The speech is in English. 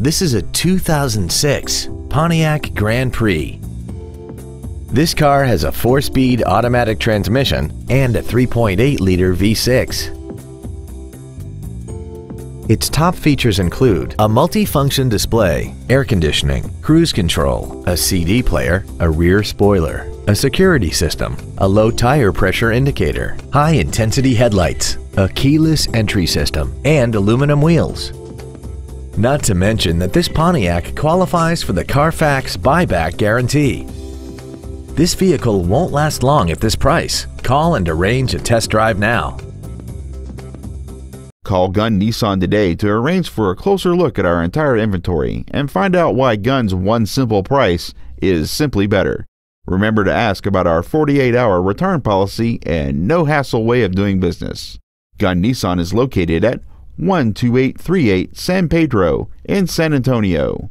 This is a 2006 Pontiac Grand Prix. This car has a 4-speed automatic transmission and a 3.8-liter V6. Its top features include a multi-function display, air conditioning, cruise control, a CD player, a rear spoiler, a security system, a low tire pressure indicator, high-intensity headlights, a keyless entry system, and aluminum wheels. Not to mention that this Pontiac qualifies for the Carfax buyback guarantee. This vehicle won't last long at this price. Call and arrange a test drive now. Call Gunn Nissan today to arrange for a closer look at our entire inventory and find out why Gunn's one simple price is simply better. Remember to ask about our 48-hour return policy and no-hassle way of doing business. Gunn Nissan is located at 12838 San Pedro in San Antonio.